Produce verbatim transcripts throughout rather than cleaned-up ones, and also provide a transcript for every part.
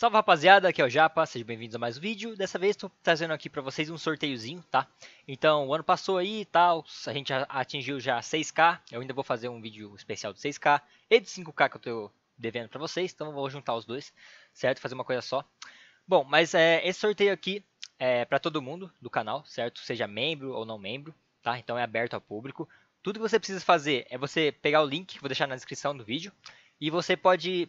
Salve rapaziada, aqui é o Japa, sejam bem-vindos a mais um vídeo. Dessa vez estou trazendo aqui para vocês um sorteiozinho, tá? Então, o ano passou aí e tal, a gente atingiu já seis K. Eu ainda vou fazer um vídeo especial de seis K e de cinco K que eu estou devendo para vocês. Então eu vou juntar os dois, certo? Fazer uma coisa só. Bom, mas é, esse sorteio aqui é para todo mundo do canal, certo? Seja membro ou não membro, tá? Então é aberto ao público. Tudo que você precisa fazer é você pegar o link que eu vou deixar na descrição do vídeo. E você pode...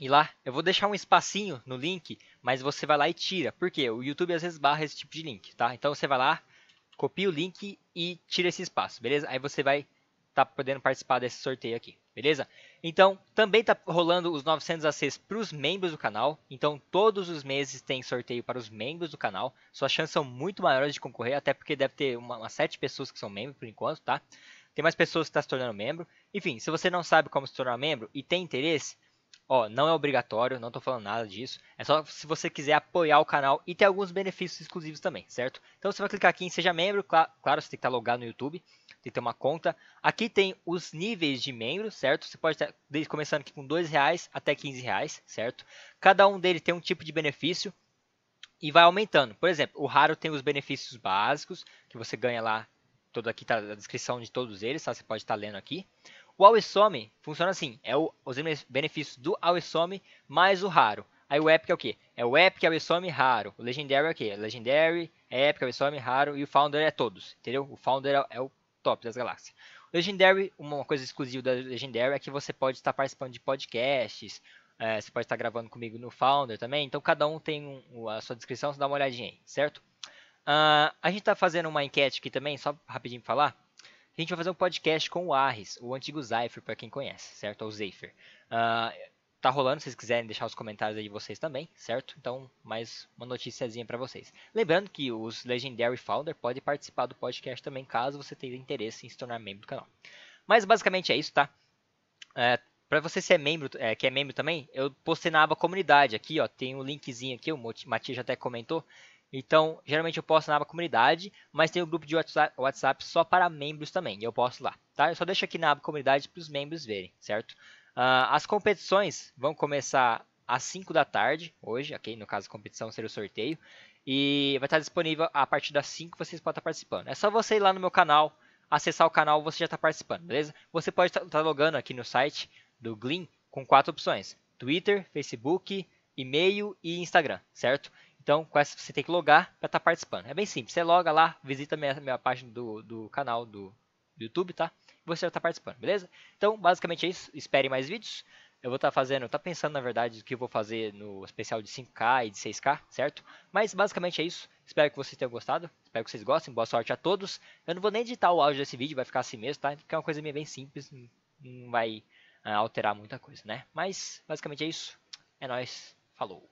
E lá, eu vou deixar um espacinho no link, mas você vai lá e tira, porque o YouTube às vezes barra esse tipo de link, tá? Então você vai lá, copia o link e tira esse espaço, beleza? Aí você vai tá podendo participar desse sorteio aqui, beleza? Então, também tá rolando os novecentos A Cs para os membros do canal, então todos os meses tem sorteio para os membros do canal, suas chances são muito maiores de concorrer, até porque deve ter uma, umas sete pessoas que são membros por enquanto, tá? Tem mais pessoas que estão se tornando membro, enfim, se você não sabe como se tornar membro e tem interesse... Ó, não é obrigatório, não tô falando nada disso. É só se você quiser apoiar o canal e ter alguns benefícios exclusivos também, certo? Então você vai clicar aqui em Seja Membro, cl- claro, você tem que estar logado no YouTube, tem que ter uma conta. Aqui tem os níveis de membro, certo? Você pode estar começando aqui com dois reais até quinze reais, certo? Cada um deles tem um tipo de benefício e vai aumentando. Por exemplo, o Raro tem os benefícios básicos, que você ganha lá, todo aqui tá a descrição de todos eles, tá? Você pode estar lendo aqui. O Awesome funciona assim, é o, os benefícios do Awesome mais o Raro. Aí o Epic é o que? É o Epic, Awesome, Raro. O Legendary é o que? Legendary, Epic, Awesome, Raro e o Founder é todos, entendeu? O Founder é o top das galáxias. O Legendary, uma coisa exclusiva da Legendary é que você pode estar participando de podcasts, é, você pode estar gravando comigo no Founder também. Então cada um tem um, a sua descrição, você dá uma olhadinha aí, certo? Uh, a gente está fazendo uma enquete aqui também, só rapidinho para falar. A gente vai fazer um podcast com o Arris, o antigo Zyfer, para quem conhece, certo? Ou Zyfer. Uh, tá rolando, se vocês quiserem deixar os comentários aí de vocês também, certo? Então, mais uma noticiazinha para vocês. Lembrando que os Legendary Founder podem participar do podcast também, caso você tenha interesse em se tornar membro do canal. Mas, basicamente, é isso, tá? Uh, para você ser membro, é, que é membro também, eu postei na aba comunidade aqui, ó. Tem um linkzinho aqui, o Matias já até comentou. Então, geralmente eu posto na aba comunidade, mas tem um grupo de WhatsApp só para membros também, eu posto lá, tá? Eu só deixo aqui na aba comunidade para os membros verem, certo? Uh, as competições vão começar às cinco da tarde, hoje, ok? No caso, a competição será o sorteio, e vai estar disponível a partir das cinco, vocês podem estar participando. É só você ir lá no meu canal, acessar o canal, você já está participando, beleza? Você pode estar logando aqui no site do Gleam com quatro opções, Twitter, Facebook, e-mail e Instagram, certo? Então, com essa você tem que logar para estar tá participando. É bem simples. Você loga lá, visita a minha, minha página do, do canal do, do YouTube, tá? Você já está participando, beleza? Então, basicamente é isso. Esperem mais vídeos. Eu vou estar tá fazendo, tá pensando na verdade o que eu vou fazer no especial de cinco K e de seis K, certo? Mas basicamente é isso. Espero que vocês tenham gostado. Espero que vocês gostem. Boa sorte a todos. Eu não vou nem editar o áudio desse vídeo, vai ficar assim mesmo, tá? Porque é uma coisa meio bem simples. Não vai uh, alterar muita coisa, né? Mas basicamente é isso. É nóis. Falou.